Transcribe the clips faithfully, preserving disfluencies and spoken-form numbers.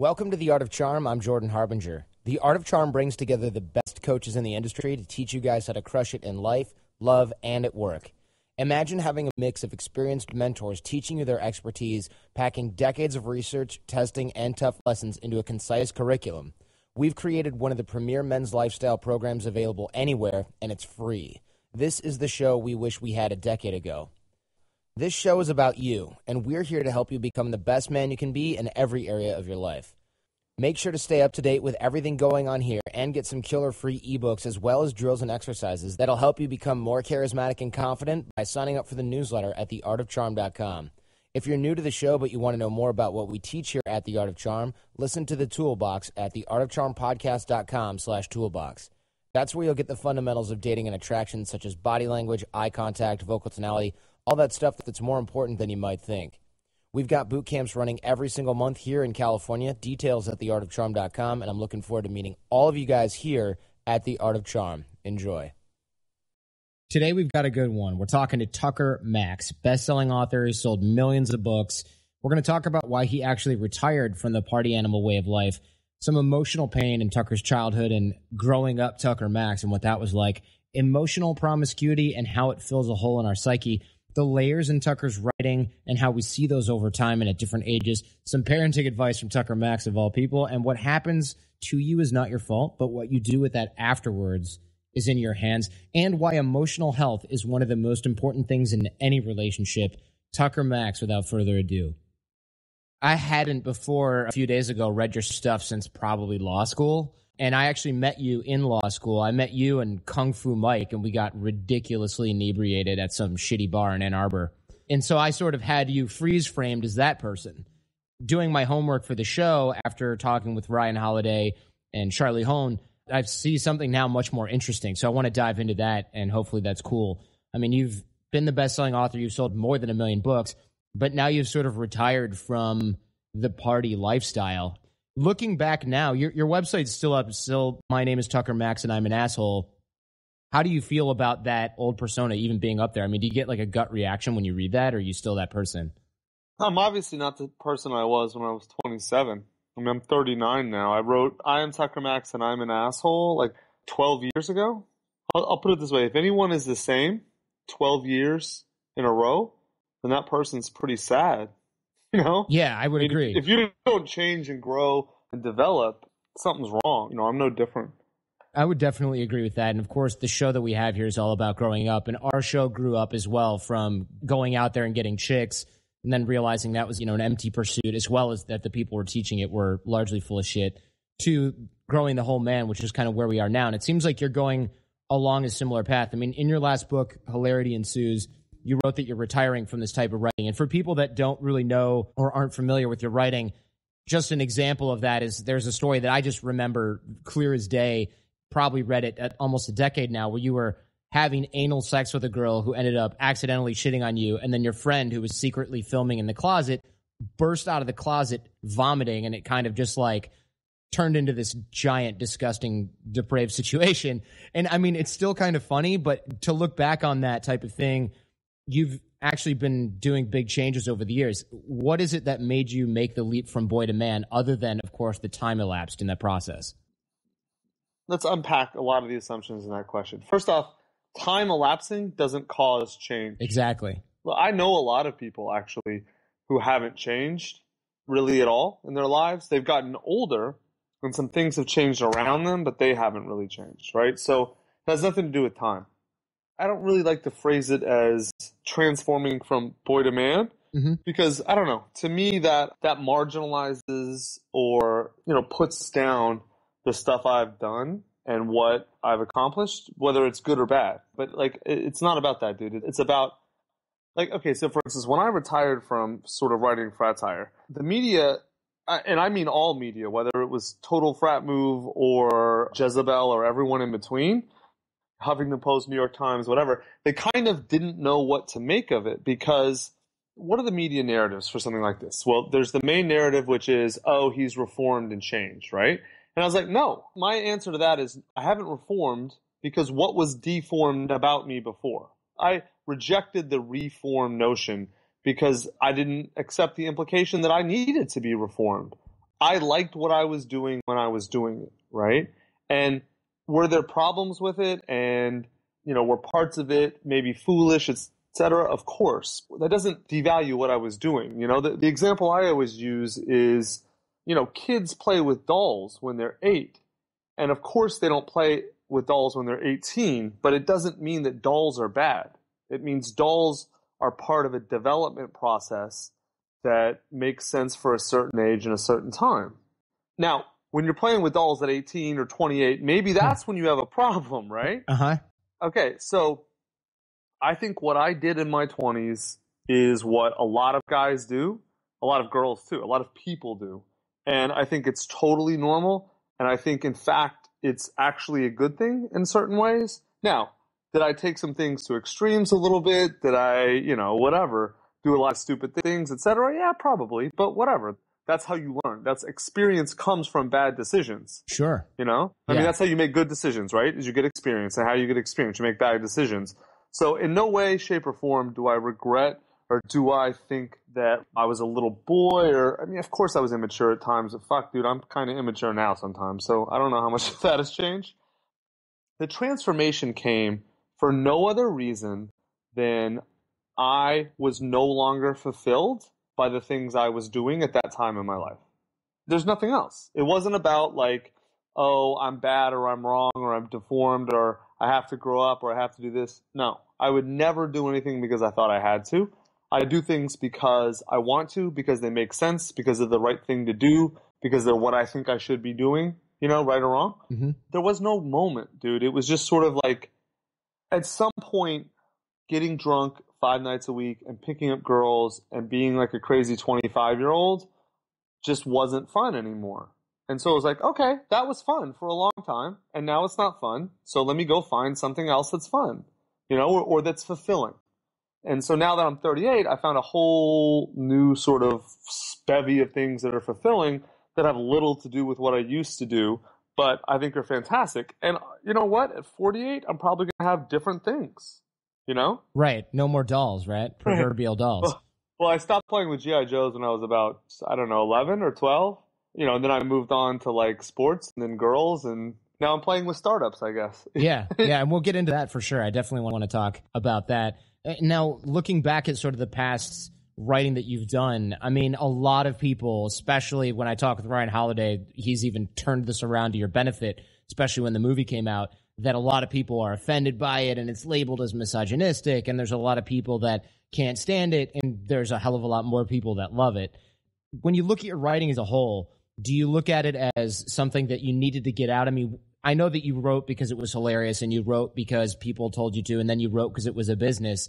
Welcome to The Art of Charm. I'm Jordan Harbinger. The Art of Charm brings together the best coaches in the industry to teach you guys how to crush it in life, love, and at work. Imagine having a mix of experienced mentors teaching you their expertise, packing decades of research, testing, and tough lessons into a concise curriculum. We've created one of the premier men's lifestyle programs available anywhere, and it's free. This is the show we wish we had a decade ago. This show is about you, and we're here to help you become the best man you can be in every area of your life. Make sure to stay up to date with everything going on here and get some killer free ebooks as well as drills and exercises that'll help you become more charismatic and confident by signing up for the newsletter at the art of charm dot com. If you're new to the show but you want to know more about what we teach here at The Art of Charm, listen to the Toolbox at the art of charm podcast dot com slash toolbox. That's where you'll get the fundamentals of dating and attraction such as body language, eye contact, vocal tonality, all that stuff that's more important than you might think. We've got boot camps running every single month here in California. Details at the art of charm dot com, and I'm looking forward to meeting all of you guys here at The Art of Charm. Enjoy. Today we've got a good one. We're talking to Tucker Max, best-selling author who sold millions of books. We're going to talk about why he actually retired from the party animal way of life, some emotional pain in Tucker's childhood and growing up Tucker Max and what that was like, emotional promiscuity and how it fills a hole in our psyche, the layers in Tucker's writing and how we see those over time and at different ages, some parenting advice from Tucker Max of all people, and what happens to you is not your fault, but what you do with that afterwards is in your hands, and why emotional health is one of the most important things in any relationship. Tucker Max, without further ado. I hadn't before a few days ago read your stuff since probably law school, and I actually met you in law school. I met you and Kung Fu Mike, and we got ridiculously inebriated at some shitty bar in Ann Arbor. And so I sort of had you freeze-framed as that person. Doing my homework for the show after talking with Ryan Holiday and Charlie Hone, I see something now much more interesting, so I want to dive into that, and hopefully that's cool. I mean, you've been the best-selling author. You've sold more than a million books, but now you've sort of retired from the party lifestyle. Looking back now, your your website's still up. It's still, my name is Tucker Max, and I'm an asshole. How do you feel about that old persona even being up there? I mean, do you get like a gut reaction when you read that, or are you still that person? I'm obviously not the person I was when I was twenty-seven. I mean, I'm thirty-nine now. I wrote I Am Tucker Max and I'm an Asshole like twelve years ago. I'll, I'll put it this way. If anyone is the same twelve years in a row, then that person's pretty sad, you know? Yeah, I would I mean, agree. If you don't change and grow and develop, something's wrong. You know, I'm no different. I would definitely agree with that. And, of course, the show that we have here is all about growing up. And our show grew up as well from going out there and getting chicks, and then realizing that was, you know, an empty pursuit, as well as that the people who were teaching it were largely full of shit, to growing the whole man, which is kind of where we are now. And it seems like you're going along a similar path. I mean, in your last book, Hilarity Ensues, you wrote that you're retiring from this type of writing. And for people that don't really know or aren't familiar with your writing, just an example of that is there's a story that I just remember clear as day, probably read it at almost a decade now, where you were having anal sex with a girl who ended up accidentally shitting on you, and then your friend who was secretly filming in the closet burst out of the closet vomiting, and it kind of just like turned into this giant, disgusting, depraved situation. And I mean, it's still kind of funny, but to look back on that type of thing, you've actually been doing big changes over the years. What is it that made you make the leap from boy to man, other than, of course, the time elapsed in that process? Let's unpack a lot of the assumptions in that question. First off, time elapsing doesn't cause change. Exactly. Well, I know a lot of people actually who haven't changed really at all in their lives. They've gotten older and some things have changed around them, but they haven't really changed, right? So it has nothing to do with time. I don't really like to phrase it as transforming from boy to man, mm-hmm. because I don't know. To me, that that marginalizes or, you know, puts down the stuff I've done and what I've accomplished, whether it's good or bad. But, like, it's not about that, dude. It's about, like, okay, so for instance, when I retired from sort of writing fratire, the media, and I mean all media, whether it was Total Frat Move or Jezebel or everyone in between, Huffington Post, New York Times, whatever, they kind of didn't know what to make of it, because what are the media narratives for something like this? Well, there's the main narrative, which is, oh, he's reformed and changed, right? And I was like, no, my answer to that is I haven't reformed, because what was deformed about me before? I rejected the reform notion because I didn't accept the implication that I needed to be reformed. I liked what I was doing when I was doing it, right? And were there problems with it? And, you know, were parts of it maybe foolish, et cetera? Of course. That doesn't devalue what I was doing. You know, the, the example I always use is, you know, kids play with dolls when they're eight. And, of course, they don't play with dolls when they're eighteen, but it doesn't mean that dolls are bad. It means dolls are part of a development process that makes sense for a certain age and a certain time. Now, when you're playing with dolls at eighteen or twenty-eight, maybe that's when you have a problem, right? Uh-huh. Okay, so I think what I did in my twenties is what a lot of guys do, a lot of girls too, a lot of people do. And I think it's totally normal. And I think, in fact, it's actually a good thing in certain ways. Now, did I take some things to extremes a little bit? Did I, you know, whatever, do a lot of stupid things, et cetera? Yeah, probably, but whatever. That's how you learn. That's experience comes from bad decisions. Sure. You know? I yeah. mean, that's how you make good decisions, right? Is you get experience. And how you get experience, you make bad decisions. So in no way, shape, or form do I regret or do I think that I was a little boy or, I mean, of course I was immature at times, but fuck, dude, I'm kind of immature now sometimes. So I don't know how much of that has changed. The transformation came for no other reason than I was no longer fulfilled by the things I was doing at that time in my life. There's nothing else. It wasn't about like, oh, I'm bad or I'm wrong or I'm deformed or I have to grow up or I have to do this. No, I would never do anything because I thought I had to. I do things because I want to, because they make sense, because they're the right thing to do, because they're what I think I should be doing, you know, right or wrong. Mm-hmm. There was no moment, dude. It was just sort of like at some point getting drunk five nights a week and picking up girls and being like a crazy twenty-five-year-old just wasn't fun anymore. And so it was like, okay, that was fun for a long time, and now it's not fun, so let me go find something else that's fun, you know, or, or that's fulfilling. And so now that I'm thirty-eight, I found a whole new sort of bevy of things that are fulfilling that have little to do with what I used to do, but I think are fantastic. And you know what? At forty-eight, I'm probably going to have different things. You know? Right. No more dolls, right? Proverbial dolls. Well, well, I stopped playing with G I. Joes when I was about, I don't know, eleven or twelve. You know, and then I moved on to like sports and then girls. And now I'm playing with startups, I guess. Yeah. Yeah. And we'll get into that for sure. I definitely want to talk about that. Now, looking back at sort of the past writing that you've done, I mean, a lot of people, especially when I talk with Ryan Holiday, he's even turned this around to your benefit, especially when the movie came out, that a lot of people are offended by it and it's labeled as misogynistic and there's a lot of people that can't stand it and there's a hell of a lot more people that love it. When you look at your writing as a whole, do you look at it as something that you needed to get out? I mean, I know that you wrote because it was hilarious and you wrote because people told you to and then you wrote because it was a business.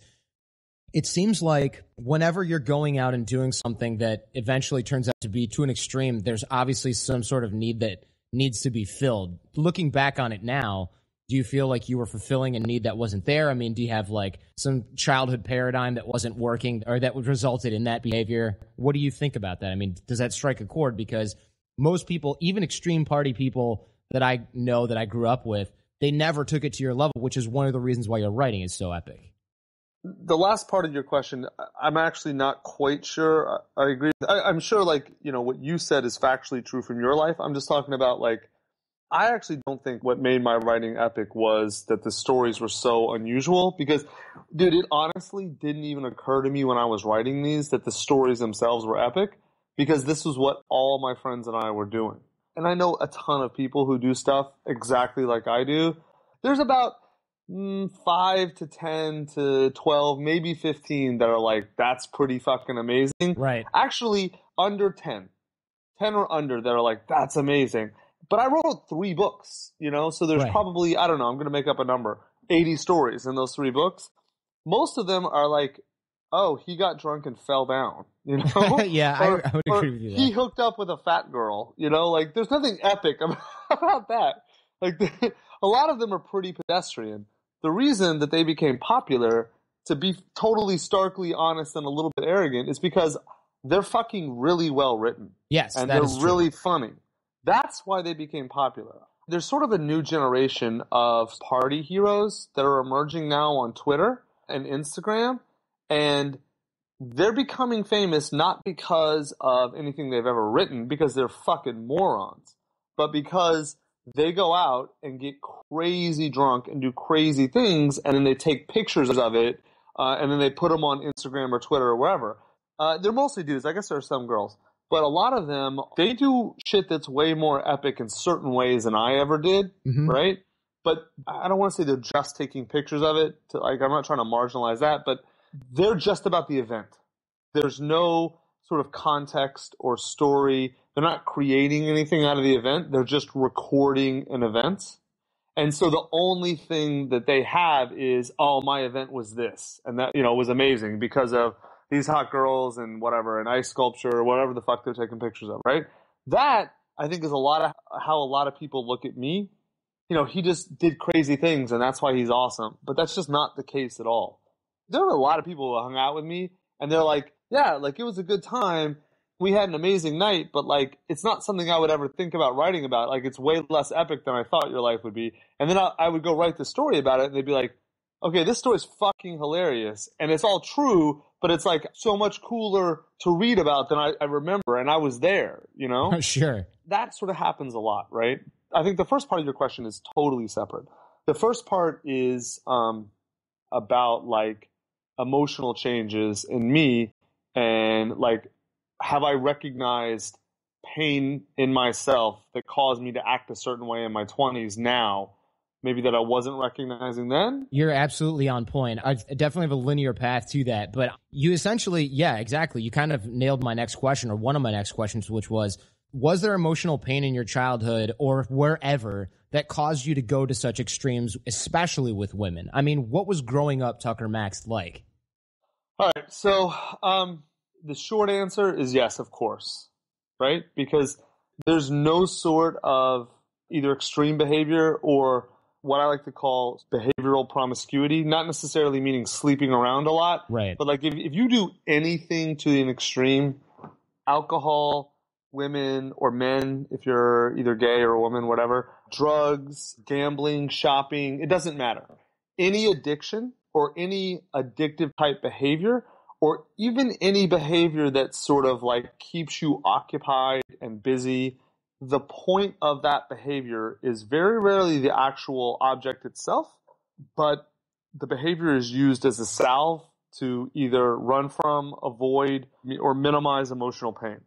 It seems like whenever you're going out and doing something that eventually turns out to be to an extreme, there's obviously some sort of need that needs to be filled. Looking back on it now, do you feel like you were fulfilling a need that wasn't there? I mean, do you have like some childhood paradigm that wasn't working or that resulted in that behavior? What do you think about that? I mean, does that strike a chord? Because most people, even extreme party people that I know that I grew up with, they never took it to your level, which is one of the reasons why your writing is so epic. The last part of your question, I'm actually not quite sure. I, I agree. I, I'm sure like, you know, what you said is factually true from your life. I'm just talking about like, I actually don't think what made my writing epic was that the stories were so unusual because, dude, it honestly didn't even occur to me when I was writing these that the stories themselves were epic because this was what all my friends and I were doing. And I know a ton of people who do stuff exactly like I do. There's about mm, five to ten to twelve, maybe fifteen that are like, that's pretty fucking amazing. Right. Actually, under ten, ten or under that are like, that's amazing. But I wrote three books, you know, so there's right. probably, I don't know, I'm going to make up a number, eighty stories in those three books. Most of them are like, oh, he got drunk and fell down, you know? yeah, or, I, I would agree with you. He hooked up with a fat girl, you know, like there's nothing epic about that. Like the, a lot of them are pretty pedestrian. The reason that they became popular, to be totally starkly honest and a little bit arrogant, is because they're fucking really well written. Yes, and they're really funny. That's why they became popular. There's sort of a new generation of party heroes that are emerging now on Twitter and Instagram, and they're becoming famous not because of anything they've ever written, because they're fucking morons, but because they go out and get crazy drunk and do crazy things, and then they take pictures of it, uh, and then they put them on Instagram or Twitter or wherever. Uh, they're mostly dudes. I guess there are some girls. But a lot of them, they do shit that's way more epic in certain ways than I ever did, mm-hmm. right? But I don't want to say they're just taking pictures of it. To, like, I'm not trying to marginalize that, but they're just about the event. There's no sort of context or story. They're not creating anything out of the event. They're just recording an event. And so the only thing that they have is, oh, my event was this. And that, you know, was amazing because of these hot girls and whatever, and ice sculpture or whatever the fuck they're taking pictures of, right? That, I think, is a lot of how a lot of people look at me. You know, he just did crazy things, and that's why he's awesome. But that's just not the case at all. There were a lot of people who hung out with me, and they're like, yeah, like, it was a good time. We had an amazing night, but, like, it's not something I would ever think about writing about. Like, it's way less epic than I thought your life would be. And then I, I would go write the story about it, and they'd be like, okay, this story's fucking hilarious, and it's all true, but it's, like, so much cooler to read about than I, I remember, and I was there, you know? Sure. That sort of happens a lot, right? I think the first part of your question is totally separate. The first part is um, about, like, emotional changes in me and, like, have I recognized pain in myself that caused me to act a certain way in my twenties now, maybe that I wasn't recognizing then? You're absolutely on point. I definitely have a linear path to that. But you essentially, yeah, exactly. You kind of nailed my next question, or one of my next questions, which was, was there emotional pain in your childhood or wherever that caused you to go to such extremes, especially with women? I mean, what was growing up Tucker Max like? All right. So um, the short answer is yes, of course, right? Because there's no sort of either extreme behavior or what I like to call behavioral promiscuity, not necessarily meaning sleeping around a lot, right? But like if, if you do anything to an extreme, alcohol, women or men, if you're either gay or a woman, whatever, drugs, gambling, shopping, it doesn't matter. Any addiction or any addictive type behavior or even any behavior that sort of like keeps you occupied and busy, the point of that behavior is very rarely the actual object itself, but the behavior is used as a salve to either run from, avoid, or minimize emotional pain.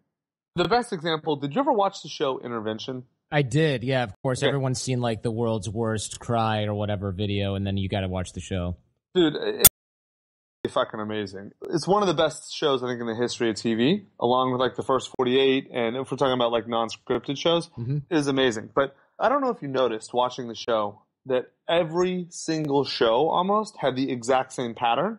The best example, did you ever watch the show Intervention? I did, yeah, of course. Yeah. Everyone's seen like the world's worst cry or whatever video, and then you got to watch the show. Dude, it's fucking amazing. It's one of the best shows, I think, in the history of T V, along with like the first forty-eight, and if we're talking about like non-scripted shows, mm-hmm. it is amazing. But I don't know if you noticed watching the show that every single show almost had the exact same pattern.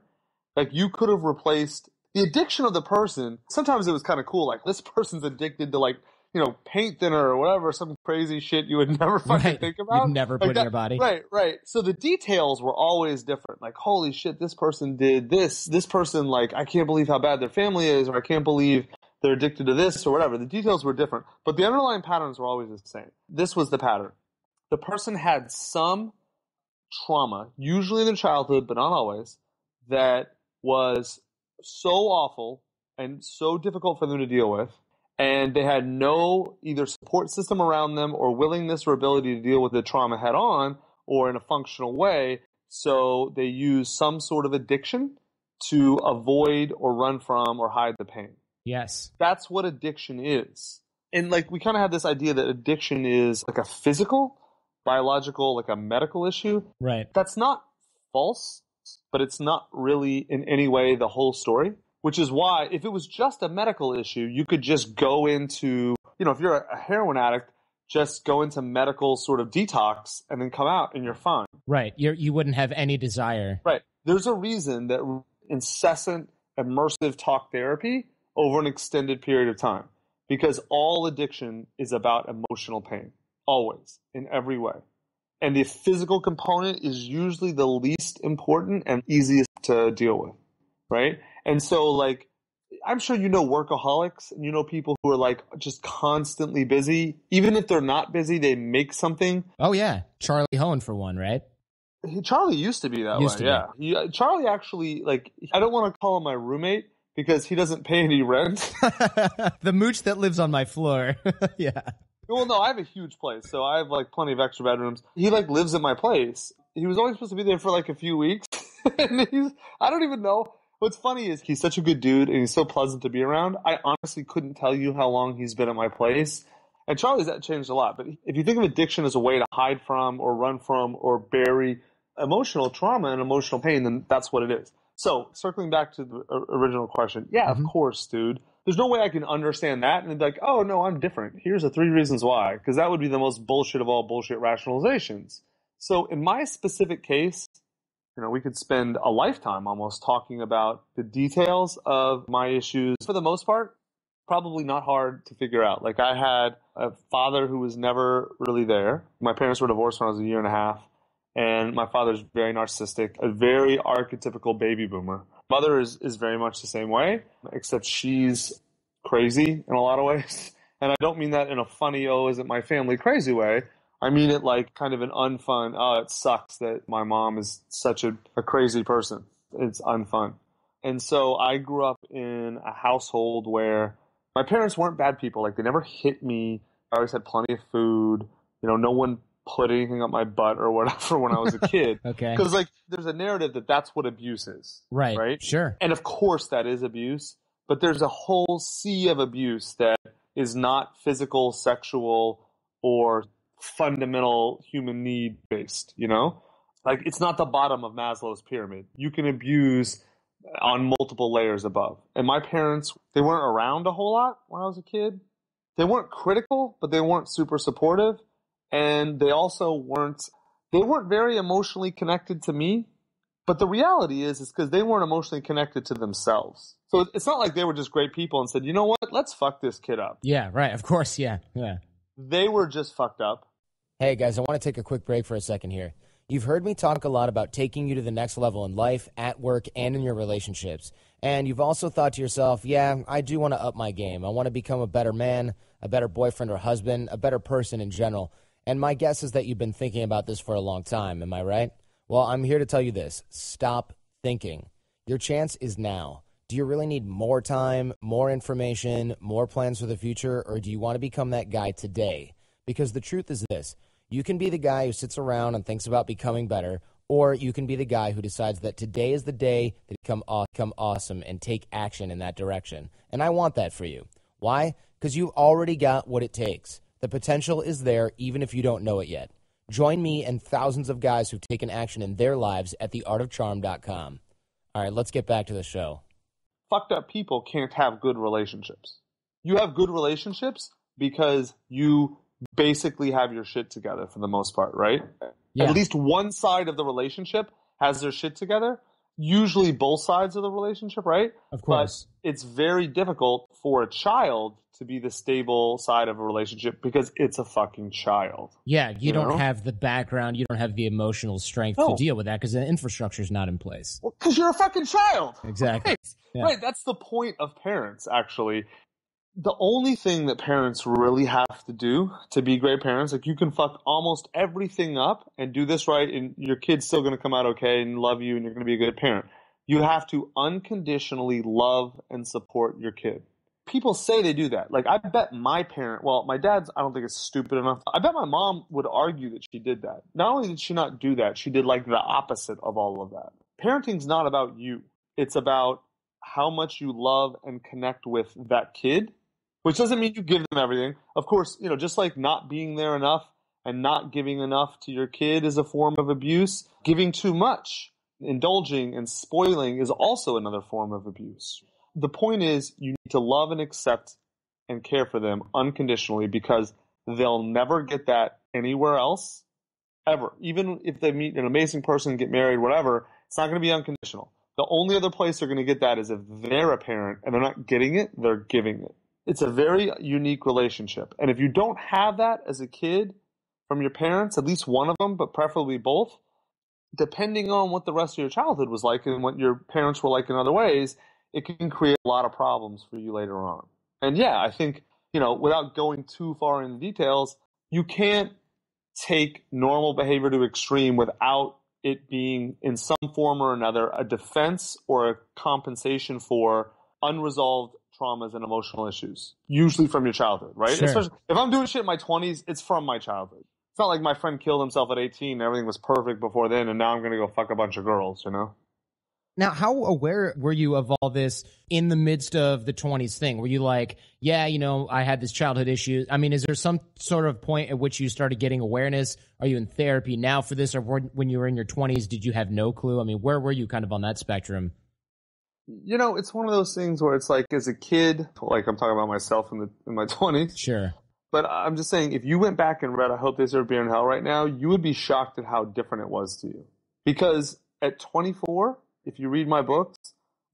Like you could have replaced the addiction of the person. Sometimes it was kind of cool. Like this person's addicted to like, you know, paint thinner or whatever, some crazy shit you would never fucking right. think about. You'd never like put that, in your body. Right, right. So the details were always different. Like, holy shit, this person did this. This person, like, I can't believe how bad their family is, or I can't believe they're addicted to this or whatever. The details were different, but the underlying patterns were always the same. This was the pattern. The person had some trauma, usually in their childhood, but not always, that was so awful and so difficult for them to deal with, and they had no either support system around them or willingness or ability to deal with the trauma head on or in a functional way, so they use some sort of addiction to avoid or run from or hide the pain. Yes. That's what addiction is. And like we kind of have this idea that addiction is like a physical, biological, like a medical issue. Right. That's not false, but it's not really in any way the whole story, which is why if it was just a medical issue, you could just go into, you know, if you're a heroin addict, just go into medical sort of detox and then come out and you're fine. Right. You're, you wouldn't have any desire. Right. There's a reason that incessant, immersive talk therapy over an extended period of time, because all addiction is about emotional pain, always, in every way. And the physical component is usually the least important and easiest to deal with, right? And so, like, I'm sure you know workaholics, and you know people who are, like, just constantly busy. Even if they're not busy, they make something. Oh, yeah. Charlie Hone, for one, right? Charlie used to be that way, yeah. He, Charlie actually, like, I don't want to call him my roommate, because he doesn't pay any rent. The mooch that lives on my floor. Yeah. Well, no, I have a huge place, so I have like plenty of extra bedrooms. He like lives in my place. He was only supposed to be there for like a few weeks. And he's, I don't even know. What's funny is he's such a good dude and he's so pleasant to be around. I honestly couldn't tell you how long he's been at my place. And Charlie's that changed a lot. But if you think of addiction as a way to hide from or run from or bury emotional trauma and emotional pain, then that's what it is. So circling back to the original question, yeah, mm-hmm. Of course, dude. There's no way I can understand that and be like, oh, no, I'm different. Here's the three reasons why, because that would be the most bullshit of all bullshit rationalizations. So in my specific case, you know, we could spend a lifetime almost talking about the details of my issues. For the most part, probably not hard to figure out. Like I had a father who was never really there. My parents were divorced when I was a year and a half. And my father's very narcissistic, a very archetypical baby boomer. Mother is, is very much the same way, except she's crazy in a lot of ways. And I don't mean that in a funny, oh, isn't my family crazy way. I mean it like kind of an unfun, oh, it sucks that my mom is such a, a crazy person. It's unfun. And so I grew up in a household where my parents weren't bad people. Like they never hit me. I always had plenty of food. You know, no one put anything up my butt or whatever when I was a kid. Okay. Because like there's a narrative that that's what abuse is. Right. Right. Sure. And of course that is abuse, but there's a whole sea of abuse that is not physical, sexual, or fundamental human need based, you know? Like it's not the bottom of Maslow's pyramid. You can abuse on multiple layers above. And my parents, they weren't around a whole lot when I was a kid. They weren't critical, but they weren't super supportive. And they also weren't they weren't very emotionally connected to me. But the reality is, is because they weren't emotionally connected to themselves. So it's not like they were just great people and said, you know what, let's fuck this kid up. Yeah, right. Of course. Yeah. Yeah. They were just fucked up. Hey, guys, I want to take a quick break for a second here. You've heard me talk a lot about taking you to the next level in life, at work, and in your relationships. And you've also thought to yourself, yeah, I do want to up my game. I want to become a better man, a better boyfriend or husband, a better person in general. And my guess is that you've been thinking about this for a long time. Am I right? Well, I'm here to tell you this. Stop thinking. Your chance is now. Do you really need more time, more information, more plans for the future, or do you want to become that guy today? Because the truth is this. You can be the guy who sits around and thinks about becoming better, or you can be the guy who decides that today is the day to become, aw- become awesome and take action in that direction. And I want that for you. Why? Because you've already got what it takes. The potential is there even if you don't know it yet. Join me and thousands of guys who've taken action in their lives at the art of charm dot com. All right, let's get back to the show. Fucked up people can't have good relationships. You have good relationships because you basically have your shit together for the most part, right? Yeah. At least one side of the relationship has their shit together. Usually both sides of the relationship, right? Of course. But it's very difficult for a child to be the stable side of a relationship because it's a fucking child. Yeah, you, you don't know? have the background. You don't have the emotional strength no. to deal with that because the infrastructure is not in place. Well, because you're a fucking child. Exactly. Right. Yeah. Right, that's the point of parents, actually. The only thing that parents really have to do to be great parents, like you can fuck almost everything up and do this right and your kid's still going to come out okay and love you and you're going to be a good parent. You have to unconditionally love and support your kid. People say they do that. Like, I bet my parent – well, my dad's – I don't think it's stupid enough. I bet my mom would argue that she did that. Not only did she not do that, she did, like, the opposite of all of that. Parenting's not about you. It's about how much you love and connect with that kid, which doesn't mean you give them everything. Of course, you know, just like not being there enough and not giving enough to your kid is a form of abuse. Giving too much, indulging and spoiling is also another form of abuse. The point is you need to love and accept and care for them unconditionally because they'll never get that anywhere else ever. Even if they meet an amazing person, get married, whatever, it's not going to be unconditional. The only other place they're going to get that is if they're a parent and they're not getting it, they're giving it. It's a very unique relationship. And if you don't have that as a kid from your parents, at least one of them, but preferably both, depending on what the rest of your childhood was like and what your parents were like in other ways, it can create a lot of problems for you later on. And yeah, I think, you know, without going too far into details, you can't take normal behavior to extreme without it being in some form or another a defense or a compensation for unresolved traumas and emotional issues, usually from your childhood, right? Sure. Especially if I'm doing shit in my twenties, it's from my childhood. It's not like my friend killed himself at eighteen and everything was perfect before then, and now I'm going to go fuck a bunch of girls, you know? Now, how aware were you of all this in the midst of the twenties thing? Were you like, yeah, you know, I had this childhood issue? I mean, is there some sort of point at which you started getting awareness? Are you in therapy now for this? Or when you were in your twenties, did you have no clue? I mean, where were you kind of on that spectrum? You know, it's one of those things where it's like, as a kid, like I'm talking about myself in the in my twenties. Sure. But I'm just saying, if you went back and read I Hope They Serve Beer in Hell right now, you would be shocked at how different it was to you. Because at twenty-four... if you read my books,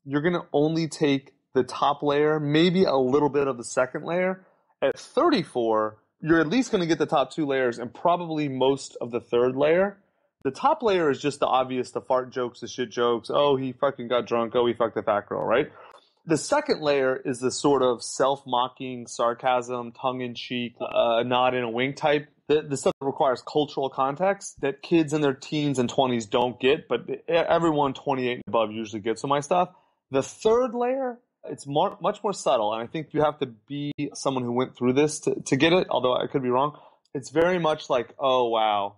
you're going to only take the top layer, maybe a little bit of the second layer. At thirty-four, you're at least going to get the top two layers and probably most of the third layer. The top layer is just the obvious, the fart jokes, the shit jokes. Oh, he fucking got drunk. Oh, he fucked the fat girl, right? The second layer is the sort of self-mocking, sarcasm, tongue-in-cheek, uh, nod and a wink type. The, the stuff that requires cultural context that kids in their teens and twenties don't get, but everyone twenty-eight and above usually gets some of my stuff. The third layer, it's more, much more subtle, and I think you have to be someone who went through this to, to get it, although I could be wrong. It's very much like, oh, wow,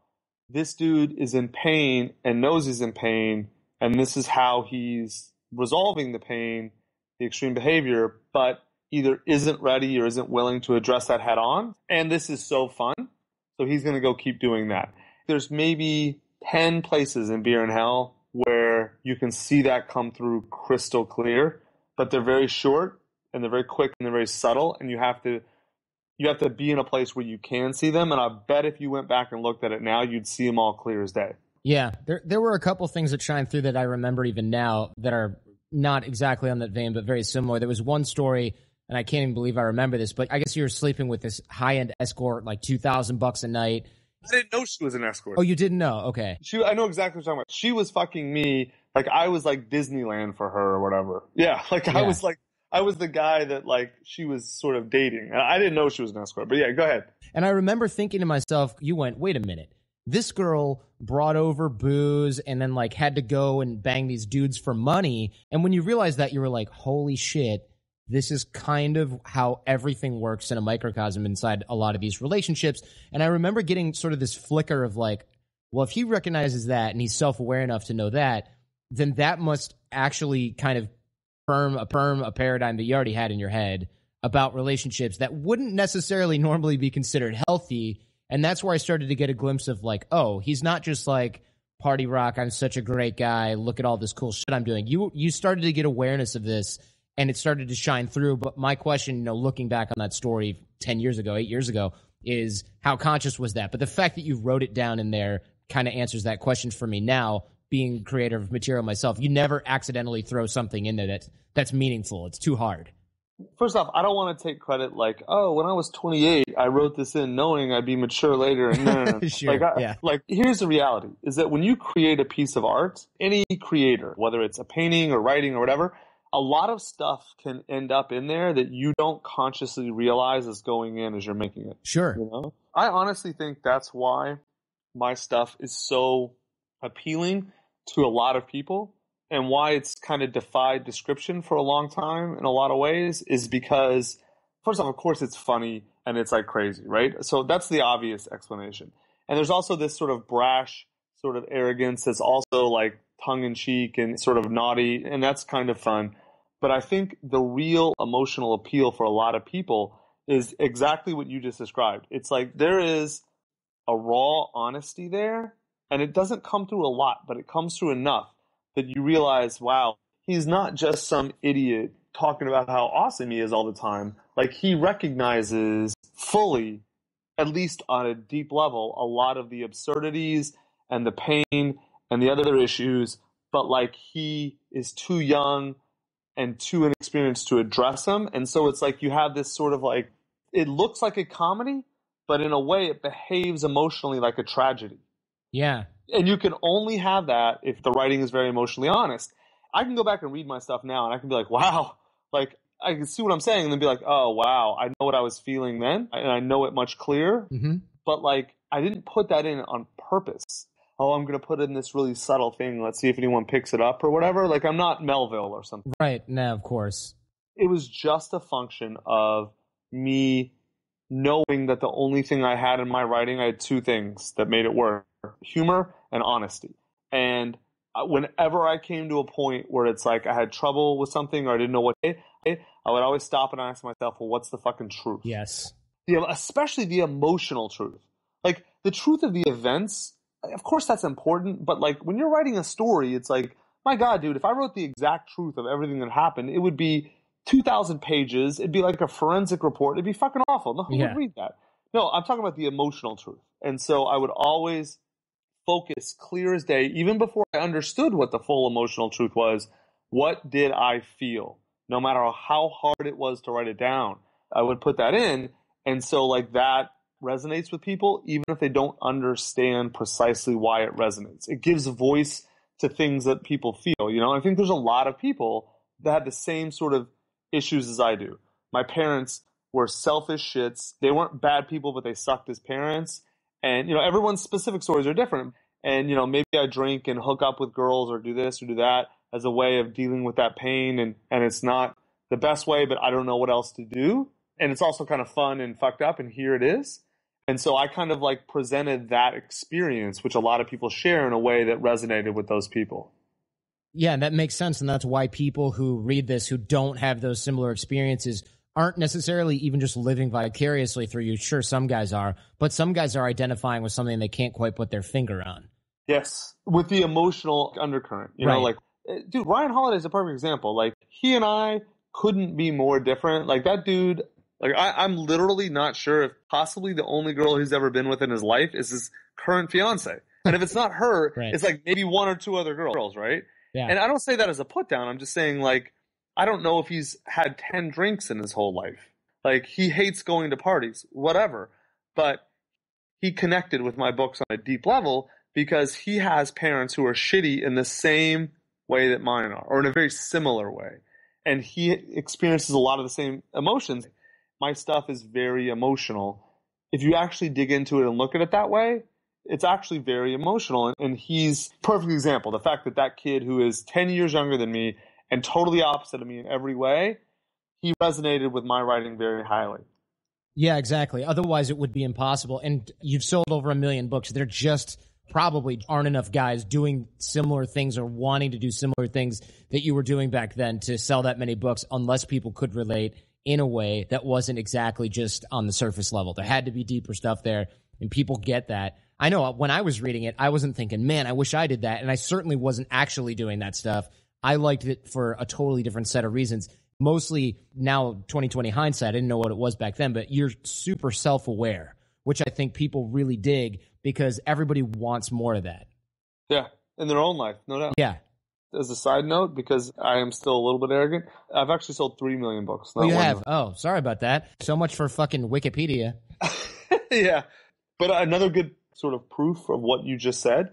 this dude is in pain and knows he's in pain, and this is how he's resolving the pain, the extreme behavior, but either isn't ready or isn't willing to address that head on, and this is so fun. So he's going to go keep doing that. There's maybe ten places in Beer in Hell where you can see that come through crystal clear, but they're very short and they're very quick and they're very subtle, and you have to you have to be in a place where you can see them. And I bet if you went back and looked at it now, you'd see them all clear as day. Yeah, there there were a couple things that shine through that I remember even now that are not exactly on that vein, but very similar. There was one story, and I can't even believe I remember this, but I guess you were sleeping with this high-end escort, like two thousand bucks a night. I didn't know she was an escort. Oh, you didn't know? Okay. She, I know exactly what you're talking about. She was fucking me. Like, I was like Disneyland for her or whatever. Yeah, like yeah. I was like, I was the guy that like she was sort of dating. I didn't know she was an escort, but yeah, go ahead. And I remember thinking to myself, you went, wait a minute. This girl brought over booze and then like had to go and bang these dudes for money. And when you realized that, you were like, holy shit. This is kind of how everything works in a microcosm inside a lot of these relationships. And I remember getting sort of this flicker of like, well, if he recognizes that and he's self-aware enough to know that, then that must actually kind of firm a firm a paradigm that you already had in your head about relationships that wouldn't necessarily normally be considered healthy. And that's where I started to get a glimpse of like, oh, he's not just like party rock. I'm such a great guy. Look at all this cool shit I'm doing. You you started to get awareness of this. And it started to shine through. But my question, you know, looking back on that story ten years ago, eight years ago, is how conscious was that? But the fact that you wrote it down in there kind of answers that question for me now, being creator of material myself. You never accidentally throw something in there that's, that's meaningful. It's too hard. First off, I don't want to take credit like, oh, when I was twenty-eight, I wrote this in knowing I'd be mature later. And no, no, no. Sure, like, I, yeah. like, here's the reality, is that when you create a piece of art, any creator, whether it's a painting or writing or whatever, a lot of stuff can end up in there that you don't consciously realize is going in as you're making it. Sure. You know? I honestly think that's why my stuff is so appealing to a lot of people, and why it's kind of defied description for a long time in a lot of ways, is because, first off, of course, it's funny and it's like crazy, right? So that's the obvious explanation. And there's also this sort of brash sort of arrogance that's also like tongue-in-cheek and sort of naughty, and that's kind of fun. But I think the real emotional appeal for a lot of people is exactly what you just described. It's like there is a raw honesty there, and it doesn't come through a lot, but it comes through enough that you realize, wow, he's not just some idiot talking about how awesome he is all the time. Like, he recognizes fully, at least on a deep level, a lot of the absurdities and the pain and the other issues, but like he is too young and too inexperienced to address them. And so it's like you have this sort of like, it looks like a comedy, but in a way it behaves emotionally like a tragedy. Yeah. And you can only have that if the writing is very emotionally honest. I can go back and read my stuff now and I can be like, wow, like I can see what I'm saying and then be like, oh, wow, I know what I was feeling then and I know it much clearer. Mm-hmm. But like, I didn't put that in on purpose. Oh, I'm going to put in this really subtle thing. Let's see if anyone picks it up or whatever. Like, I'm not Melville or something. Right. No, of course. It was just a function of me knowing that the only thing I had in my writing, I had two things that made it work: humor and honesty. And whenever I came to a point where it's like I had trouble with something or I didn't know what it, I would always stop and ask myself, well, what's the fucking truth? Yes. The, especially the emotional truth. Like the truth of the events, of course that's important, but like when you're writing a story, it's like, my God, dude, if I wrote the exact truth of everything that happened, it would be two thousand pages. It'd be like a forensic report. It'd be fucking awful. No one yeah. would read that. No, I'm talking about the emotional truth. And so I would always focus clear as day, even before I understood what the full emotional truth was, what did I feel? No matter how hard it was to write it down, I would put that in. And so like that resonates with people, even if they don't understand precisely why it resonates. It gives voice to things that people feel, you know. I think there's a lot of people that had the same sort of issues as I do. My parents were selfish shits. They weren't bad people, but they sucked as parents. And, you know, everyone's specific stories are different. And, you know, maybe I drink and hook up with girls or do this or do that as a way of dealing with that pain. And, and it's not the best way, but I don't know what else to do. And it's also kind of fun and fucked up, and here it is. And so I kind of like presented that experience, which a lot of people share, in a way that resonated with those people. Yeah, and that makes sense, and that's why people who read this who don't have those similar experiences aren't necessarily even just living vicariously through you. Sure, some guys are, but some guys are identifying with something they can't quite put their finger on. Yes, with the emotional undercurrent. You right. know, like, dude, Ryan Holiday is a perfect example. Like, he and I couldn't be more different. Like, that dude, like, I, I'm literally not sure if possibly the only girl he's ever been with in his life is his current fiance. And if it's not her, right. it's like maybe one or two other girls, right? Yeah. And I don't say that as a put down. I'm just saying, like, I don't know if he's had ten drinks in his whole life. Like, he hates going to parties, whatever. But he connected with my books on a deep level because he has parents who are shitty in the same way that mine are, or in a very similar way. And he experiences a lot of the same emotions. My stuff is very emotional. If you actually dig into it and look at it that way, it's actually very emotional. And he's a perfect example. The fact that that kid who is ten years younger than me and totally opposite of me in every way, he resonated with my writing very highly. Yeah, exactly. Otherwise, it would be impossible. And you've sold over a million books. There just probably aren't enough guys doing similar things or wanting to do similar things that you were doing back then to sell that many books, unless people could relate in a way that wasn't exactly just on the surface level. There had to be deeper stuff there, and people get that. I know when I was reading it, I wasn't thinking, man, I wish I did that. And I certainly wasn't actually doing that stuff. I liked it for a totally different set of reasons. Mostly now, twenty twenty hindsight, I didn't know what it was back then, but you're super self-aware, which I think people really dig because everybody wants more of that. Yeah, in their own life, no doubt. Yeah. As a side note, because I am still a little bit arrogant, I've actually sold three million books. Not oh, you one have? Of oh, sorry about that. So much for fucking Wikipedia. Yeah. But another good sort of proof of what you just said,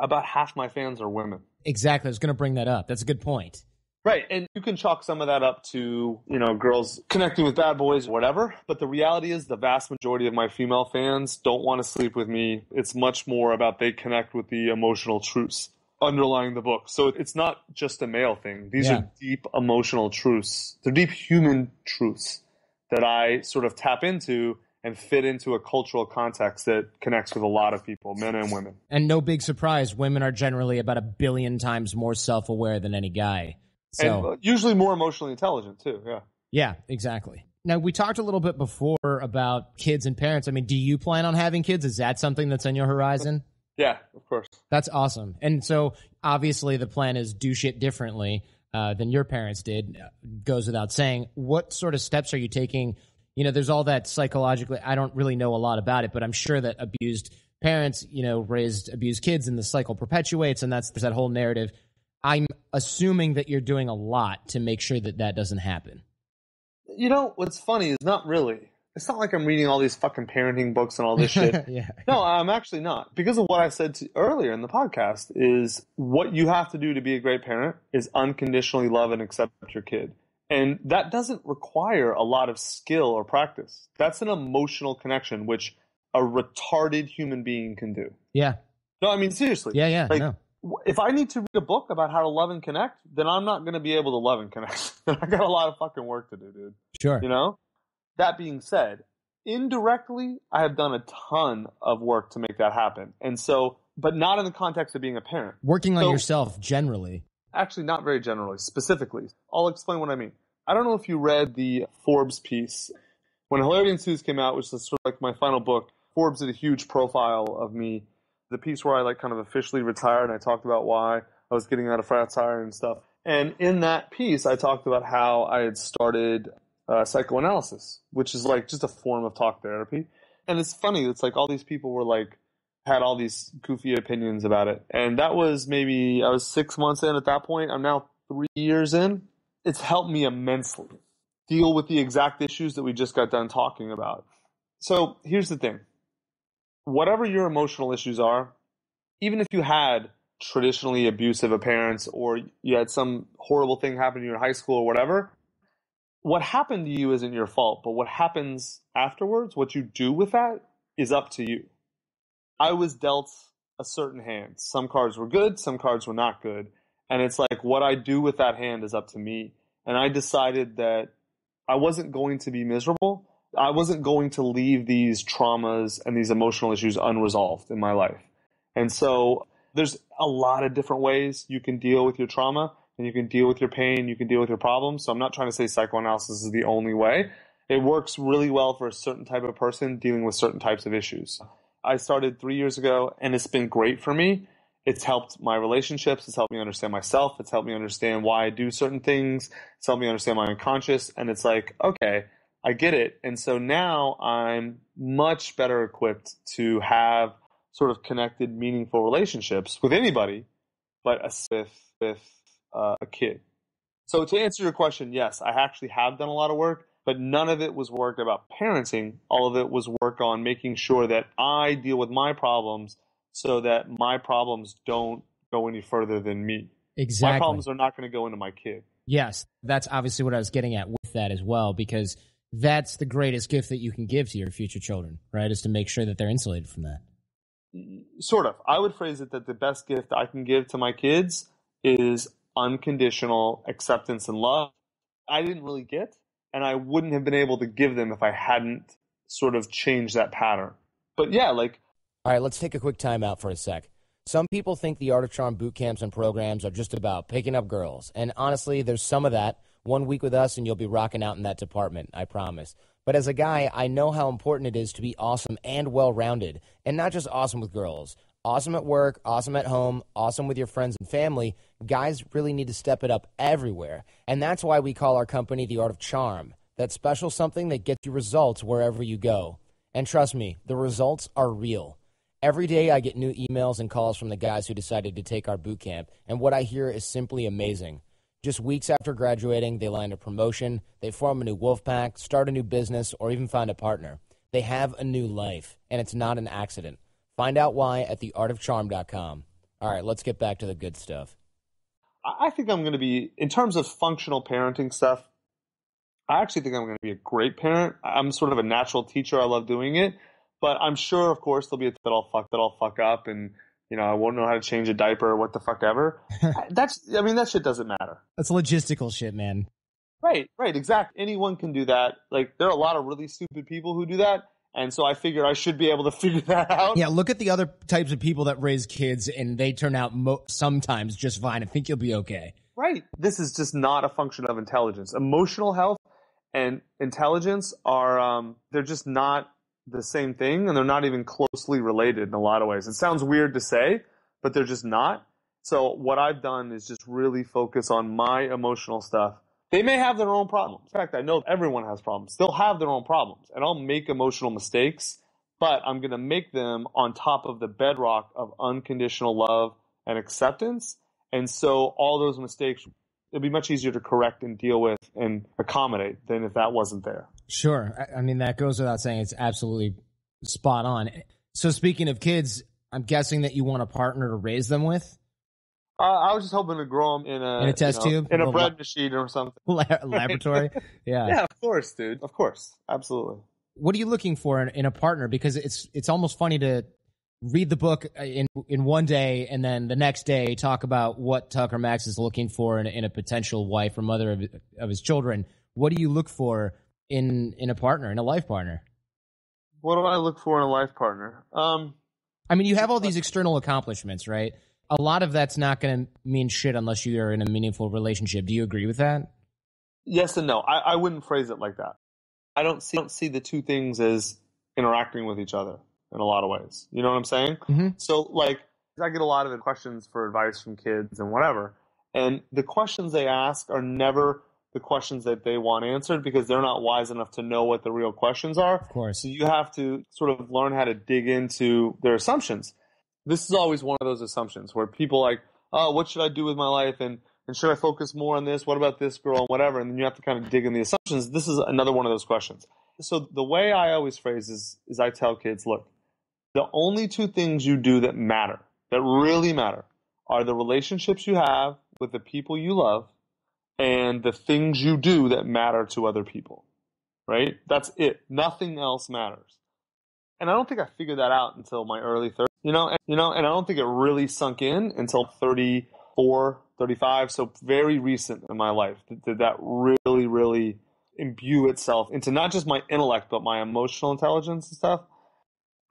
about half my fans are women. Exactly. I was going to bring that up. That's a good point. Right. And you can chalk some of that up to, you know, girls connecting with bad boys or whatever. But the reality is the vast majority of my female fans don't want to sleep with me. It's much more about they connect with the emotional truths underlying the book. So it's not just a male thing. These yeah. are deep emotional truths. They're deep human truths that I sort of tap into and fit into a cultural context that connects with a lot of people, men and women. And no big surprise, women are generally about a billion times more self-aware than any guy. So, and usually more emotionally intelligent, too, yeah. Yeah, exactly. Now, we talked a little bit before about kids and parents. I mean, do you plan on having kids? Is that something that's on your horizon? Yeah, of course. That's awesome. And so, obviously, the plan is do shit differently uh, than your parents did, goes without saying. What sort of steps are you taking? You know, there's all that psychologically, I don't really know a lot about it, but I'm sure that abused parents, you know, raised abused kids, and the cycle perpetuates, and that's there's that whole narrative. I'm assuming that you're doing a lot to make sure that that doesn't happen. You know, what's funny is not really. It's not like I'm reading all these fucking parenting books and all this shit. yeah. No, I'm actually not. Because of what I said to, earlier in the podcast is what you have to do to be a great parent is unconditionally love and accept your kid. And that doesn't require a lot of skill or practice. That's an emotional connection, which a retarded human being can do. Yeah. No, I mean, seriously. Yeah, yeah. Like, no. if I need to read a book about how to love and connect, then I'm not going to be able to love and connect. I got a lot of fucking work to do, dude. Sure. You know? That being said, indirectly, I have done a ton of work to make that happen. And so, but not in the context of being a parent. Working on so, yourself generally. Actually, not very generally, specifically. I'll explain what I mean. I don't know if you read the Forbes piece. When Hilarity Ensues came out, which is sort of like my final book, Forbes did a huge profile of me. The piece where I like kind of officially retired and I talked about why I was getting out of frat tire and stuff. And in that piece, I talked about how I had started uh, psychoanalysis, which is like just a form of talk therapy. And it's funny. It's like all these people were like, had all these goofy opinions about it. And that was maybe, I was six months in at that point. I'm now three years in. It's helped me immensely deal with the exact issues that we just got done talking about. So here's the thing. Whatever your emotional issues are, even if you had traditionally abusive parents or you had some horrible thing happen to you in high school or whatever, what happened to you isn't your fault. But what happens afterwards, what you do with that, is up to you. I was dealt a certain hand. Some cards were good, some cards were not good. And it's like what I do with that hand is up to me. And I decided that I wasn't going to be miserable. I wasn't going to leave these traumas and these emotional issues unresolved in my life. And so there's a lot of different ways you can deal with your trauma and you can deal with your pain, you can deal with your problems. So I'm not trying to say psychoanalysis is the only way. It works really well for a certain type of person dealing with certain types of issues. I started three years ago and it's been great for me. It's helped my relationships. It's helped me understand myself. It's helped me understand why I do certain things. It's helped me understand my unconscious. And it's like, okay, I get it. And so now I'm much better equipped to have sort of connected, meaningful relationships with anybody, but a, with, with uh, a kid. So to answer your question, yes, I actually have done a lot of work, but none of it was work about parenting. All of it was work on making sure that I deal with my problems so that my problems don't go any further than me. Exactly. My problems are not going to go into my kid. Yes, that's obviously what I was getting at with that as well, because that's the greatest gift that you can give to your future children, right, is to make sure that they're insulated from that. Sort of. I would phrase it that the best gift I can give to my kids is unconditional acceptance and love. I didn't really get, and I wouldn't have been able to give them if I hadn't sort of changed that pattern. But yeah, like... All right, let's take a quick time out for a sec. Some people think the Art of Charm boot camps and programs are just about picking up girls, and honestly, there's some of that. One week with us and you'll be rocking out in that department, I promise. But as a guy, I know how important it is to be awesome and well-rounded, and not just awesome with girls. Awesome at work, awesome at home, awesome with your friends and family. Guys really need to step it up everywhere, and that's why we call our company The Art of Charm, that special something that gets you results wherever you go. And trust me, the results are real. Every day I get new emails and calls from the guys who decided to take our boot camp, and what I hear is simply amazing. Just weeks after graduating, they land a promotion, they form a new wolf pack, start a new business, or even find a partner. They have a new life, and it's not an accident. Find out why at the art of charm dot com. All right, let's get back to the good stuff. I think I'm going to be, in terms of functional parenting stuff, I actually think I'm going to be a great parent. I'm sort of a natural teacher. I love doing it. But I'm sure, of course, there'll be a that I'll fuck, that I'll fuck up, and you know, I won't know how to change a diaper or what the fuck ever. That's, I mean, that shit doesn't matter. That's logistical shit, man. Right, right, exactly. Anyone can do that. Like, there are a lot of really stupid people who do that. And so I figured I should be able to figure that out. Yeah, look at the other types of people that raise kids and they turn out mo- sometimes just fine. I think you'll be okay. Right. This is just not a function of intelligence. Emotional health and intelligence are, um, they're just not the same thing, and they're not even closely related in a lot of ways. It sounds weird to say, but they're just not. So what I've done is just really focus on my emotional stuff. They may have their own problems. In fact, I know everyone has problems. They'll have their own problems, and I'll make emotional mistakes, but I'm going to make them on top of the bedrock of unconditional love and acceptance. And so all those mistakes, it'd be much easier to correct and deal with and accommodate than if that wasn't there. Sure. I mean, that goes without saying. It's absolutely spot on. So speaking of kids, I'm guessing that you want a partner to raise them with? Uh, I was just hoping to grow them in a, in a test you know, tube, in a, a bread la- machine or something. La- laboratory. Yeah. Yeah, of course, dude. Of course. Absolutely. What are you looking for in, in a partner? Because it's it's almost funny to read the book in in one day and then the next day talk about what Tucker Max is looking for in, in a potential wife or mother of, of his children. What do you look for in in a partner, in a life partner? What do I look for in a life partner? Um, I mean, you have all these external accomplishments, right? A lot of that's not going to mean shit unless you are in a meaningful relationship. Do you agree with that? Yes and no. I, I wouldn't phrase it like that. I don't see, don't see the two things as interacting with each other in a lot of ways. You know what I'm saying? Mm-hmm. So, like, I get a lot of questions for advice from kids and whatever, and the questions they ask are never the questions that they want answered because they're not wise enough to know what the real questions are. Of course. So you have to sort of learn how to dig into their assumptions. This is always one of those assumptions where people like, oh, what should I do with my life? And and should I focus more on this? What about this girl and whatever? And then you have to kind of dig in the assumptions. This is another one of those questions. So the way I always phrase is, is I tell kids, look, the only two things you do that matter, that really matter, are the relationships you have with the people you love and the things you do that matter to other people, right? That's it. Nothing else matters. And I don't think I figured that out until my early thirties. You know, and, you know, and I don't think it really sunk in until thirty-four, thirty-five, so very recent in my life did that really, really imbue itself into not just my intellect but my emotional intelligence and stuff.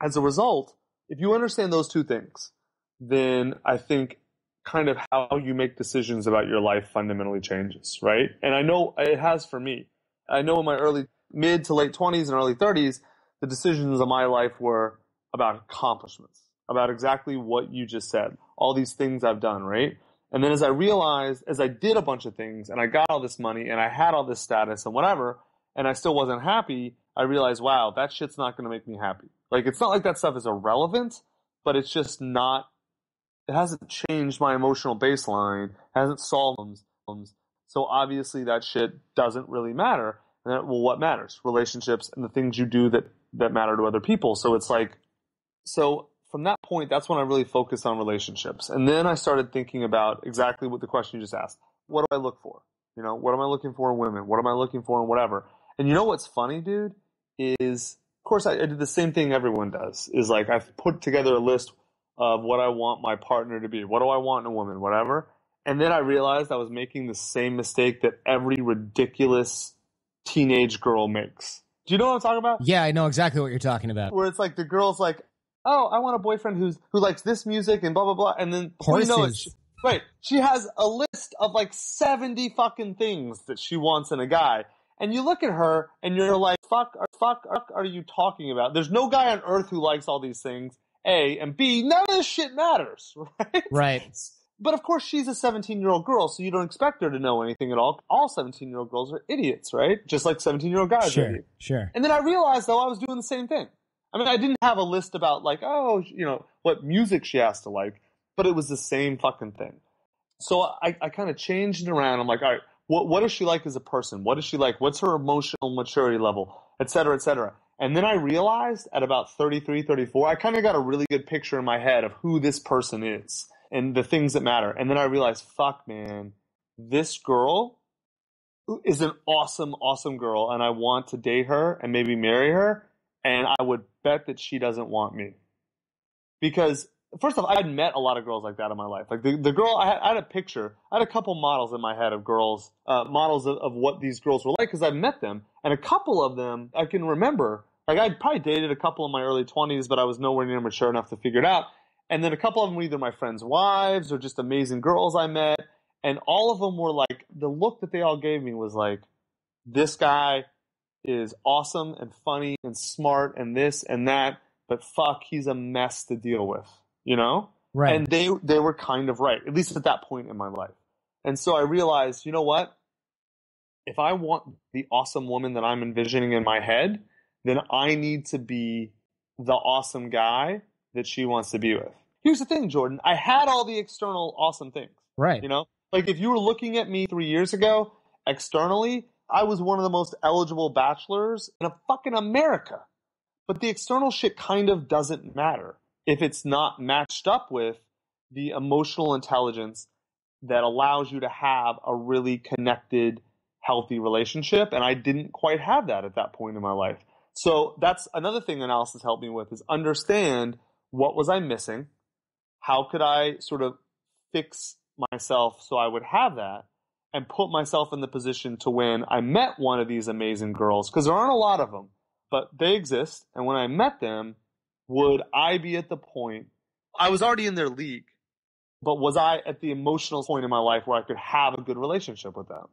As a result, if you understand those two things, then I think kind of how you make decisions about your life fundamentally changes, right? And I know it has for me. I know in my early, mid to late twenties and early thirties, the decisions of my life were about accomplishments, about exactly what you just said, all these things I've done, right? And then as I realized, as I did a bunch of things and I got all this money and I had all this status and whatever, and I still wasn't happy, I realized, wow, that shit's not going to make me happy. Like, it's not like that stuff is irrelevant, but it's just not, it hasn't changed my emotional baseline, hasn't solved problems. So obviously that shit doesn't really matter. And then, well, what matters? Relationships and the things you do that, that matter to other people. So it's like, so from that point, that's when I really focused on relationships. And then I started thinking about exactly what the question you just asked. What do I look for? You know, what am I looking for in women? What am I looking for in whatever? And you know what's funny, dude, is, of course, I, I did the same thing everyone does, is like I've put together a list of what I want my partner to be. What do I want in a woman? Whatever. And then I realized I was making the same mistake that every ridiculous teenage girl makes. Do you know what I'm talking about? Yeah, I know exactly what you're talking about. Where it's like the girl's like, oh, I want a boyfriend who's who likes this music and blah, blah, blah. And then, you know, she, right, she has a list of like seventy fucking things that she wants in a guy. And you look at her and you're like, fuck, fuck, fuck are you talking about? There's no guy on earth who likes all these things, A. And B, none of this shit matters, right? Right. But of course, she's a seventeen-year-old girl, so you don't expect her to know anything at all. All seventeen-year-old girls are idiots, right? Just like seventeen-year-old guys sure, are idiots. Sure, sure. And then I realized, though, I was doing the same thing. I mean, I didn't have a list about like, oh, you know, what music she has to like, but it was the same fucking thing. So I, I kind of changed it around. I'm like, all right, what, what is she like as a person? What is she like? What's her emotional maturity level, et cetera, et cetera. And then I realized at about thirty-three, thirty-four, I kind of got a really good picture in my head of who this person is and the things that matter. And then I realized, fuck, man, this girl is an awesome, awesome girl, and I want to date her and maybe marry her. And I would bet that she doesn't want me. Because, first off, I had met a lot of girls like that in my life. Like, the, the girl, I had, I had a picture. I had a couple models in my head of girls, uh, models of, of what these girls were like because I met them. And a couple of them, I can remember. Like, I probably dated a couple in my early twenties, but I was nowhere near mature enough to figure it out. And then a couple of them were either my friends' wives or just amazing girls I met. And all of them were like, the look that they all gave me was like, this guy is awesome and funny and smart and this and that, but fuck, he's a mess to deal with, you know? Right. And they they were kind of right, at least at that point in my life. And so I realized, you know what? If I want the awesome woman that I'm envisioning in my head, then I need to be the awesome guy that she wants to be with. Here's the thing, Jordan. I had all the external awesome things. Right. You know? Like, if you were looking at me three years ago, externally, I was one of the most eligible bachelors in a fucking America. But the external shit kind of doesn't matter if it's not matched up with the emotional intelligence that allows you to have a really connected, healthy relationship. And I didn't quite have that at that point in my life. So that's another thing analysis helped me with, is understand what was I missing? How could I sort of fix myself so I would have that and put myself in the position to when I met one of these amazing girls? Because there aren't a lot of them, but they exist. And when I met them, would I be at the point? I was already in their league, but was I at the emotional point in my life where I could have a good relationship with them?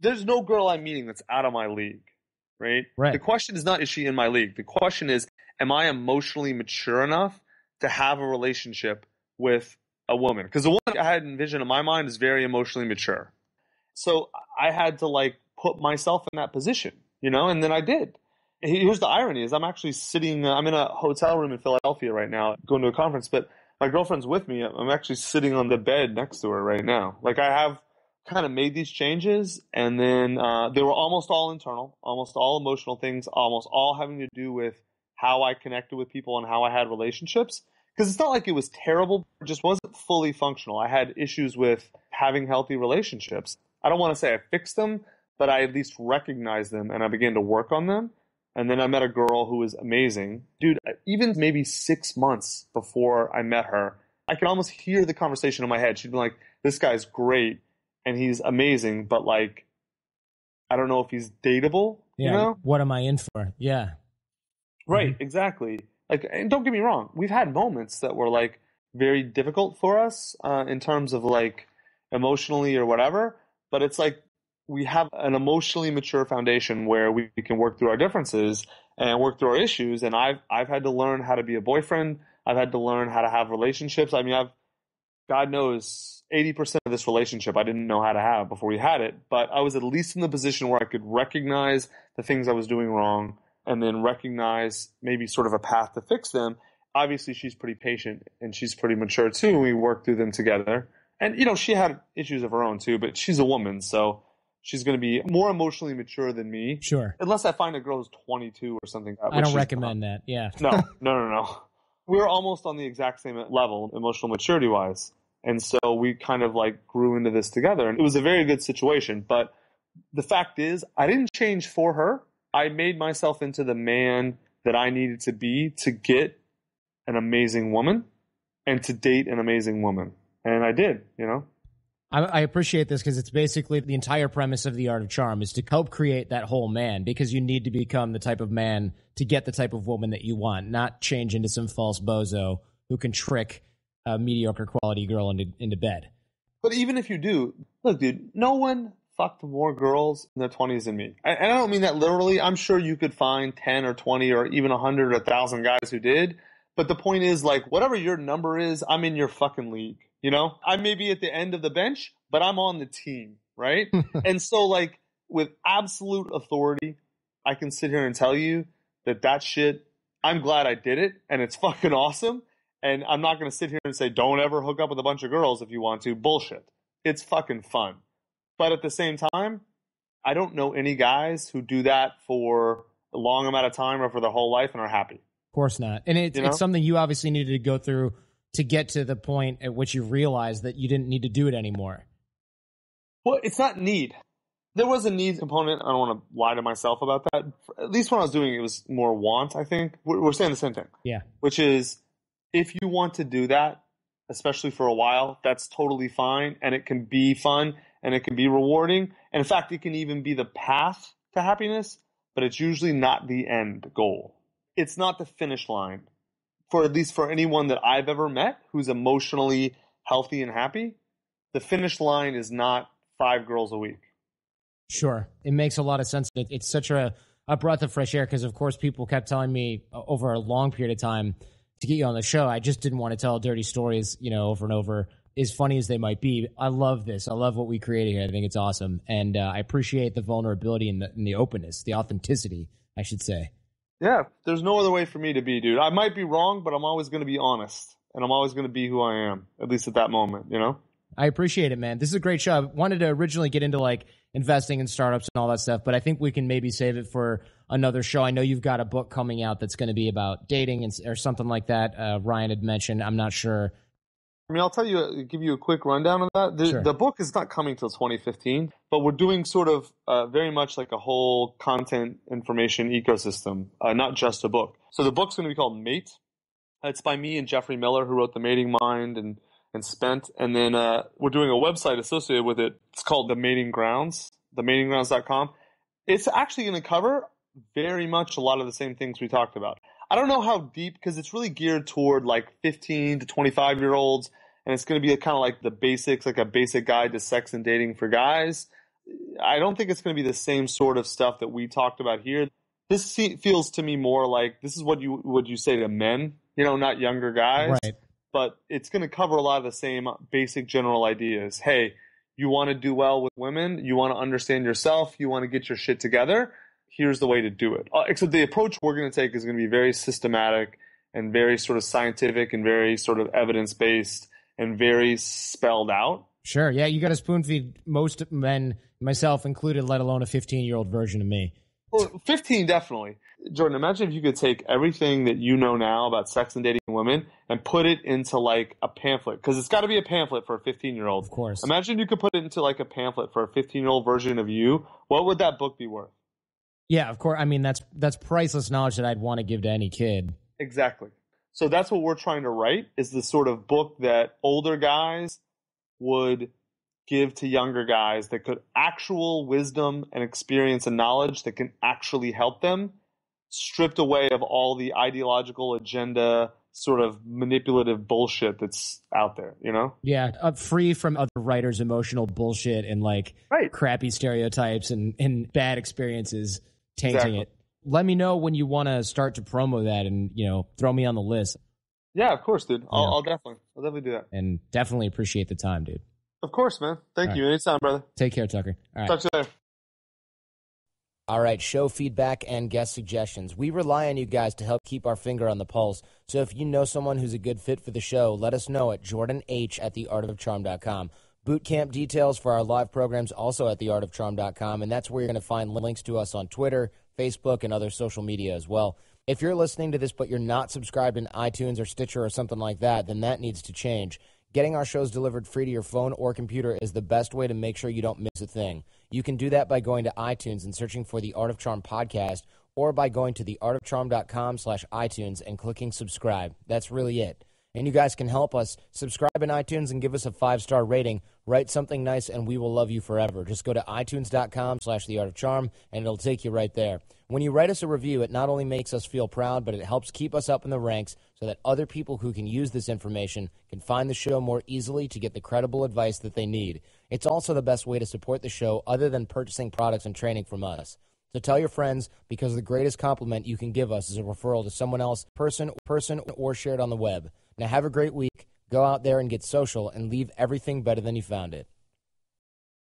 There's no girl I'm meeting that's out of my league, right? Right. The question is not, is she in my league? The question is, am I emotionally mature enough to have a relationship with a woman? Because the one I had envisioned in my mind is very emotionally mature. So I had to like put myself in that position, you know, and then I did. Here's the irony is I'm actually sitting, I'm in a hotel room in Philadelphia right now going to a conference, but my girlfriend's with me. I'm actually sitting on the bed next to her right now. Like I have kind of made these changes, and then uh, they were almost all internal, almost all emotional things, almost all having to do with how I connected with people and how I had relationships. Because it's not like it was terrible, it just wasn't fully functional. I had issues with having healthy relationships. I don't want to say I fixed them, but I at least recognized them and I began to work on them. And then I met a girl who was amazing. Dude, even maybe six months before I met her, I could almost hear the conversation in my head. She'd be like, this guy's great and he's amazing, but like, I don't know if he's dateable. Yeah, you know? What am I in for? Yeah. Right, mm-hmm. Exactly. Like, and don't get me wrong, we've had moments that were like very difficult for us uh, in terms of like emotionally or whatever, but it's like, we have an emotionally mature foundation where we can work through our differences and work through our issues. And I've, I've had to learn how to be a boyfriend. I've had to learn how to have relationships. I mean, I've, God knows eighty percent of this relationship I didn't know how to have before we had it, but I was at least in the position where I could recognize the things I was doing wrong and then recognize maybe sort of a path to fix them. Obviously she's pretty patient and she's pretty mature too. And we worked through them together, and, you know, she had issues of her own too, but she's a woman. So she's going to be more emotionally mature than me. Sure. Unless I find a girl who's twenty-two or something. I don't recommend not. that. Yeah. No, no, no, no. We were almost on the exact same level, emotional maturity wise. And so we kind of like grew into this together, and it was a very good situation. But the fact is, I didn't change for her. I made myself into the man that I needed to be to get an amazing woman and to date an amazing woman. And I did, you know. I appreciate this because it's basically the entire premise of The Art of Charm is to help create that whole man, because you need to become the type of man to get the type of woman that you want, not change into some false bozo who can trick a mediocre quality girl into, into bed. But even if you do, look, dude, no one fucked more girls in their twenties than me. And I don't mean that literally. I'm sure you could find ten or twenty or even a hundred or a thousand guys who did. But the point is, like, whatever your number is, I'm in your fucking league. You know, I may be at the end of the bench, but I'm on the team, right? And so, like, with absolute authority, I can sit here and tell you that that shit, I'm glad I did it, and it's fucking awesome. And I'm not going to sit here and say, don't ever hook up with a bunch of girls if you want to. Bullshit. It's fucking fun. But at the same time, I don't know any guys who do that for a long amount of time or for their whole life and are happy. Of course not. And it's, you know? It's something you obviously needed to go through to get to the point at which you realized that you didn't need to do it anymore. Well, it's not need. There was a need component. I don't want to lie to myself about that. At least when I was doing it, it was more want, I think. We're, we're saying the same thing. Yeah. Which is, if you want to do that, especially for a while, that's totally fine. And it can be fun and it can be rewarding. And in fact, it can even be the path to happiness, but it's usually not the end goal. It's not the finish line. For at least for anyone that I've ever met who's emotionally healthy and happy, the finish line is not five girls a week. Sure. It makes a lot of sense. It, it's such a, a breath of fresh air because, of course, people kept telling me over a long period of time to get you on the show. I just didn't want to tell dirty stories, you know, over and over, as funny as they might be. I love this. I love what we created here. I think it's awesome. And uh, I appreciate the vulnerability and the, and the openness, the authenticity, I should say. Yeah, there's no other way for me to be, dude. I might be wrong, but I'm always going to be honest, and I'm always going to be who I am, at least at that moment, you know? I appreciate it, man. This is a great show. I wanted to originally get into, like, investing in startups and all that stuff, but I think we can maybe save it for another show. I know you've got a book coming out that's going to be about dating and, or something like that. Uh, Ryan had mentioned. I'm not sure. I mean, I'll tell you, give you a quick rundown of that. The, sure. The book is not coming till twenty fifteen, but we're doing sort of uh, very much like a whole content information ecosystem, uh, not just a book. So the book's going to be called Mate. It's by me and Jeffrey Miller, who wrote The Mating Mind and, and Spent. And then uh, we're doing a website associated with it. It's called The Mating Grounds, the mating grounds dot com. It's actually going to cover very much a lot of the same things we talked about. I don't know how deep, because it's really geared toward like fifteen to twenty-five-year-olds, and it's going to be kind of like the basics, like a basic guide to sex and dating for guys. I don't think it's going to be the same sort of stuff that we talked about here. This feels to me more like this is what you would you say to men, you know, not younger guys. Right. But it's going to cover a lot of the same basic general ideas. Hey, you want to do well with women. You want to understand yourself. You want to get your shit together. Here's the way to do it. Uh, except the approach we're going to take is going to be very systematic and very sort of scientific and very sort of evidence-based and very spelled out. Sure. Yeah, you got to spoon feed most men, myself included, let alone a fifteen-year-old version of me. Well, fifteen, definitely. Jordan, imagine if you could take everything that you know now about sex and dating women and put it into like a pamphlet, because it's got to be a pamphlet for a fifteen-year-old. Of course. Imagine you could put it into like a pamphlet for a fifteen-year-old version of you. What would that book be worth? Yeah, of course. I mean, that's that's priceless knowledge that I'd want to give to any kid. Exactly. So that's what we're trying to write, is the sort of book that older guys would give to younger guys, that could actual wisdom and experience and knowledge that can actually help them, stripped away of all the ideological agenda sort of manipulative bullshit that's out there, you know? Yeah, uh, free from other writers' emotional bullshit and like right. crappy stereotypes and, and bad experiences tainting exactly. it. Let me know when you want to start to promo that and, you know, throw me on the list. Yeah, of course, dude. I'll, yeah. I'll definitely, I'll definitely do that. And definitely appreciate the time, dude. Of course, man. Thank All you. Right. Anytime, brother. Take care, Tucker. All right. Talk to you later. All right, show feedback and guest suggestions. We rely on you guys to help keep our finger on the pulse. So if you know someone who's a good fit for the show, let us know at jordan h at the art of charm dot com. Boot camp details for our live programs also at the art of charm dot com, and that's where you're going to find links to us on Twitter, Facebook, and other social media as well. If you're listening to this but you're not subscribed in iTunes or Stitcher or something like that, then that needs to change. Getting our shows delivered free to your phone or computer is the best way to make sure you don't miss a thing. You can do that by going to iTunes and searching for The Art of Charm podcast, or by going to the art of charm dot com slash iTunes and clicking subscribe. That's really it. And you guys can help us. Subscribe in iTunes and give us a five-star rating. Write something nice, and we will love you forever. Just go to itunes dot com slash the art of charm, and it'll take you right there. When you write us a review, it not only makes us feel proud, but it helps keep us up in the ranks so that other people who can use this information can find the show more easily to get the credible advice that they need. It's also the best way to support the show other than purchasing products and training from us. So tell your friends, because the greatest compliment you can give us is a referral to someone else, person, person, or shared on the web. Now have a great week. Go out there and get social and leave everything better than you found it.